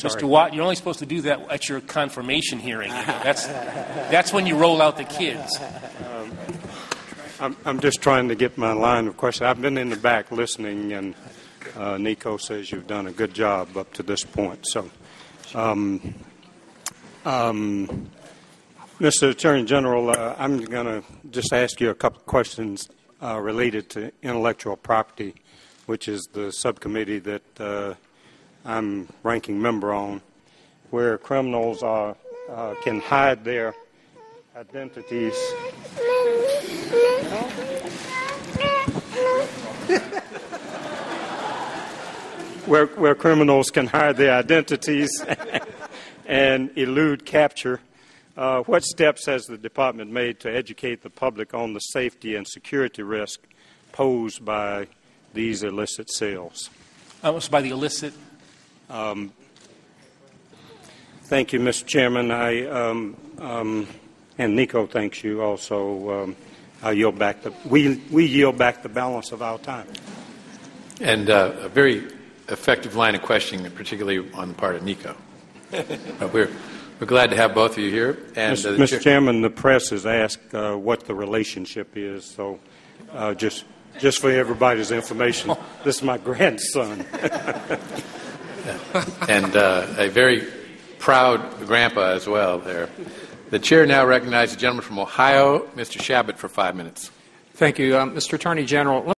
Sorry. Mr. Watt, you're only supposed to do that at your confirmation hearing. You know? That's when you roll out the kids. I'm just trying to get my line of question. I've been in the back listening, and Nico says you've done a good job up to this point. So, Mr. Attorney General, I'm going to just ask you a couple of questions related to intellectual property, which is the subcommittee that I'm ranking member on, where criminals are, can hide their identities. Where criminals can hide their identities and elude capture. What steps has the department made to educate the public on the safety and security risk posed by these illicit sales? Almost by the illicit. Thank you, Mr. Chairman. And Nico thanks you also. I yield back the, we yield back the balance of our time. And a very effective line of questioning, particularly on the part of Nico. We're glad to have both of you here. And, Mr. Chairman, the press has asked what the relationship is, so just for everybody's information, this is my grandson. And a very proud grandpa as well there. The chair now recognizes the gentleman from Ohio, Mr. Shabbat, for 5 minutes. Thank you, Mr. Attorney General.